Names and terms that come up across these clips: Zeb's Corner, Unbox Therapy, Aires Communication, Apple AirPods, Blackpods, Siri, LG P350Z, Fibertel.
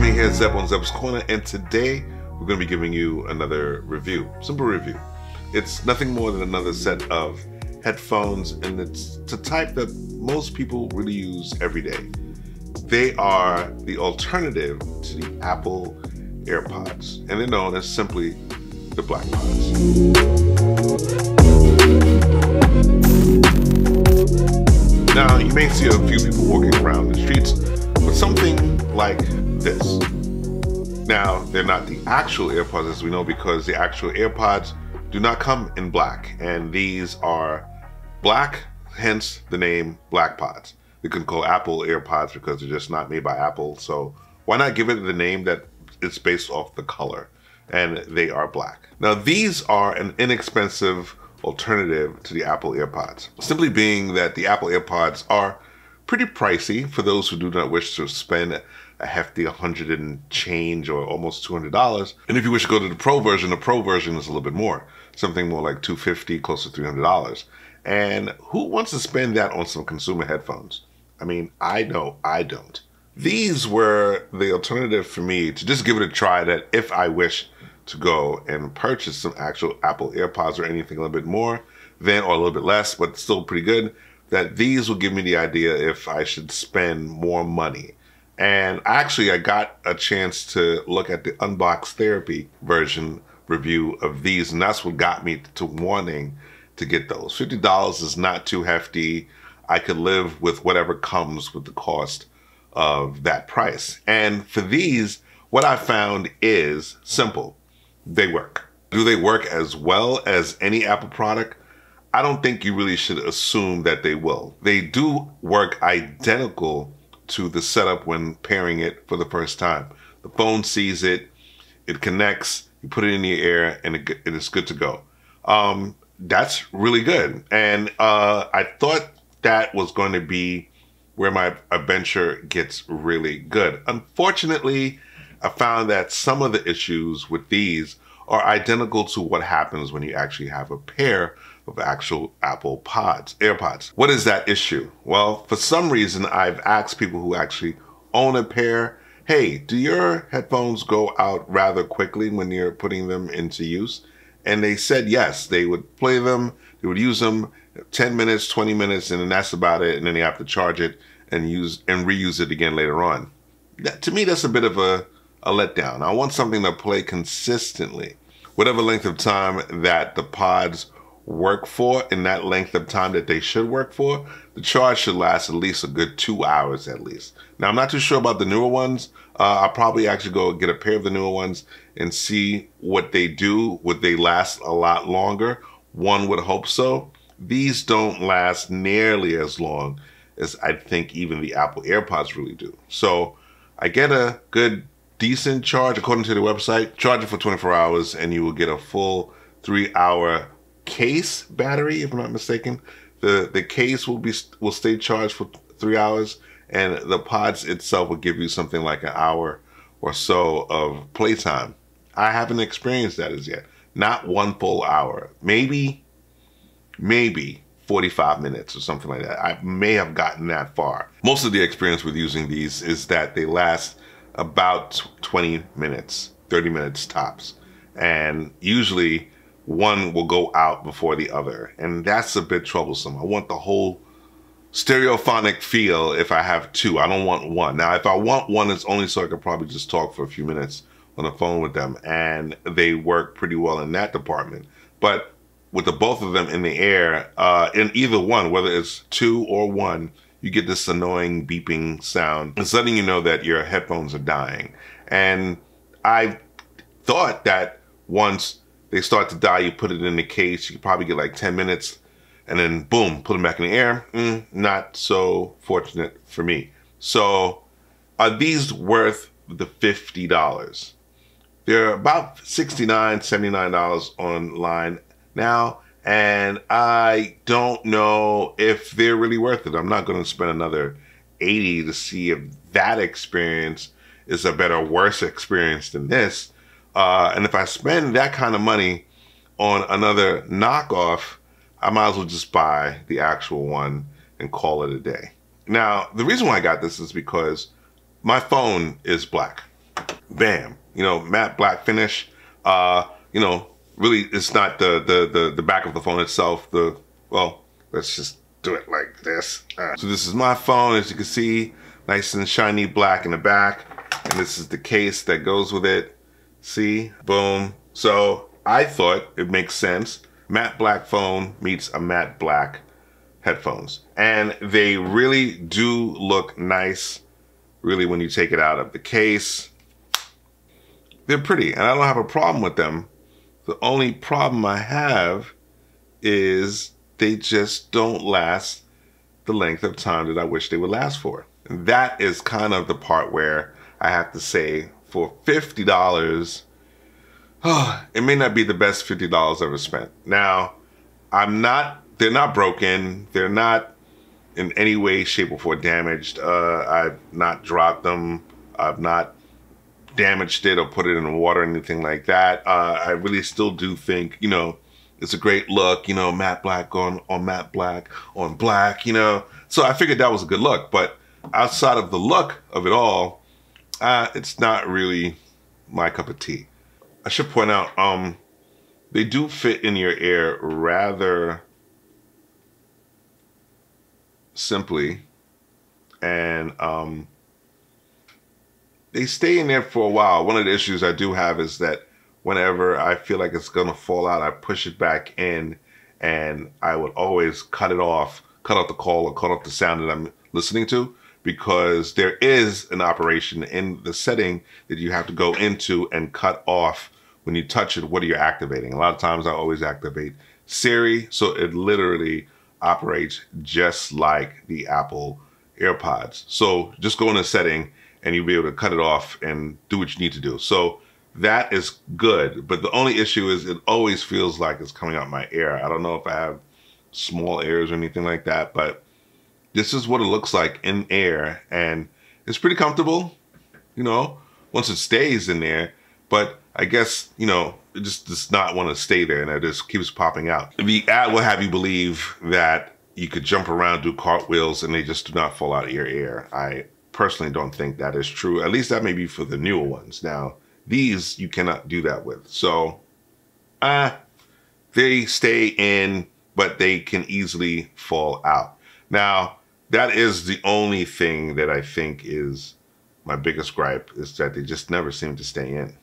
me here, Zeb on Zeb's Corner, and today we're going to be giving you another review, simple review. It's nothing more than another set of headphones, and it's the type that most people really use every day. They are the alternative to the Apple AirPods, and they're known as simply the Black Pods. Now, you may see a few people walking around the streets with something like this. Now, they're not the actual AirPods, as we know, because the actual AirPods do not come in black, and these are black, hence the name Black Pods. You can call Apple AirPods because they're just not made by Apple, so why not give it the name that it's based off the color, and they are black. Now, these are an inexpensive alternative to the Apple AirPods, simply being that the Apple AirPods are pretty pricey for those who do not wish to spend a hefty $100 and change or almost $200. And if you wish to go to the Pro version is a little bit more, something more like $250, close to $300. And who wants to spend that on some consumer headphones? I mean, I know I don't. These were the alternative for me to just give it a try, that if I wish to go and purchase some actual Apple AirPods or anything a little bit more than, or a little bit less, but still pretty good, that these will give me the idea if I should spend more money. And actually, I got a chance to look at the Unbox Therapy version review of these, and that's what got me to wanting to get those. $50 is not too hefty. I could live with whatever comes with the cost of that price. And for these, what I found is simple. They work. Do they work as well as any Apple product? I don't think you really should assume that they will. They do work identical to the setup when pairing it for the first time. The phone sees it, it connects, you put it in your ear, and it's good to go. That's really good. And I thought that was going to be where my adventure gets really good. Unfortunately, I found that some of the issues with these are identical to what happens when you actually have a pair of actual Apple AirPods. What is that issue? Well, for some reason, I've asked people who actually own a pair, hey, do your headphones go out rather quickly when you're putting them into use? And they said yes, they would play them, they would use them 10 minutes, 20 minutes, and then that's about it, and then they have to charge it and reuse it again later on. That, to me, that's a bit of a letdown. I want something to play consistently. Whatever length of time that the pods work for, in that length of time that they should work for, the charge should last at least a good 2 hours at least. Now, I'm not too sure about the newer ones. I'll probably actually go get a pair of the newer ones and see what they do. Would they last a lot longer? One would hope so. These don't last nearly as long as I think even the Apple AirPods really do. So I get a good, decent charge, according to the website. Charge it for 24 hours and you will get a full 3 hour case battery, if I'm not mistaken. The case will stay charged for 3 hours, and the pods itself will give you something like an hour or so of playtime. I haven't experienced that as yet. Not one full hour. Maybe 45 minutes or something like that. I may have gotten that far. Most of the experience with using these is that they last about 20 minutes, 30 minutes tops. And usually one will go out before the other, and that's a bit troublesome. I want the whole stereophonic feel if I have two. I don't want one. Now, if I want one, it's only so I could probably just talk for a few minutes on the phone with them, and they work pretty well in that department. But with the both of them in the air, in either one, whether it's two or one, you get this annoying beeping sound. It's letting you know that your headphones are dying. And I thought that once they start to die, you put it in the case, you probably get like 10 minutes, and then boom, put them back in the air. Not so fortunate for me. So are these worth the $50? They're about $69, $79 online now, and I don't know if they're really worth it. I'm not gonna spend another $80 to see if that experience is a better or worse experience than this. And if I spend that kind of money on another knockoff, I might as well just buy the actual one and call it a day. Now, the reason why I got this is because my phone is black. Bam, you know, matte black finish. You know, really, it's not the back of the phone itself. Well, let's just do it like this. So this is my phone, as you can see, nice and shiny black in the back. And this is the case that goes with it. See, boom. So I thought it makes sense. Matte black phone meets a matte black headphones. And they really do look nice, really, when you take it out of the case. They're pretty, and I don't have a problem with them. The only problem I have is they just don't last the length of time that I wish they would last for. And that is kind of the part where I have to say, for $50, it may not be the best $50 I've ever spent. Now, they're not broken. They're not in any way, shape, or form damaged. I've not dropped them. I've not damaged it or put it in the water or anything like that. I really still do think, you know, it's a great look, you know, matte black on matte black on black, you know. So I figured that was a good look. But outside of the look of it all, it's not really my cup of tea. I should point out, they do fit in your ear rather simply, and they stay in there for a while. One of the issues I do have is that whenever I feel like it's gonna fall out, I push it back in, and I would always cut it off, cut off the call or cut off the sound that I'm listening to, because there is an operation in the setting that you have to go into and cut off when you touch it. What are you activating? A lot of times I always activate Siri, so it literally operates just like the Apple AirPods. So just go in a setting and you'll be able to cut it off and do what you need to do. So that is good, but the only issue is it always feels like it's coming out my ear. I don't know if I have small ears or anything like that, but this is what it looks like in air, and it's pretty comfortable, you know, once it stays in there. But I guess, you know, it just does not want to stay there, and it just keeps popping out. The ad will have you believe that you could jump around, do cartwheels, and they just do not fall out of your ear. I personally don't think that is true. At least that may be for the newer ones. Now, these you cannot do that with. So, they stay in, but they can easily fall out. Now, that is the only thing that I think is my biggest gripe, is that they just never seem to stay in.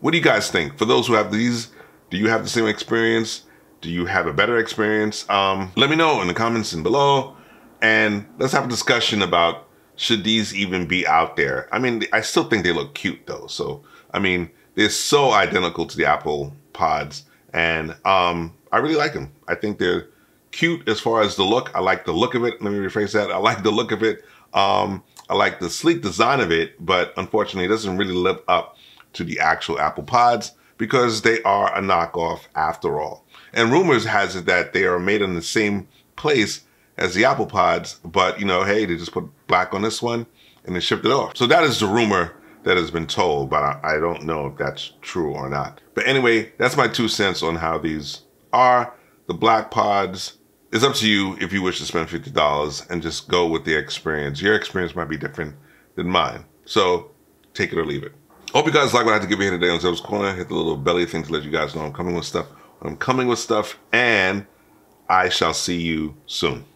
What do you guys think? For those who have these, do you have the same experience? Do you have a better experience? Let me know in the comments and below, and let's have a discussion about, should these even be out there? I mean, I still think they look cute though. So, I mean, they're so identical to the Apple Pods, and I really like them. I think they're cute as far as the look. I like the look of it. Let me rephrase that. I like the look of it. I like the sleek design of it, but unfortunately it doesn't really live up to the actual Apple Pods, because they are a knockoff after all. And rumors has it that they are made in the same place as the Apple Pods, but you know, hey, they just put black on this one and they shipped it off. So that is the rumor that has been told, but I don't know if that's true or not. But anyway, that's my 2 cents on how these are. The black pods, it's up to you if you wish to spend $50 and just go with the experience. Your experience might be different than mine. So take it or leave it. Hope you guys like what I had to give you here today on Zeb's Corner. Hit the little belly thing to let you guys know I'm coming with stuff. And I shall see you soon.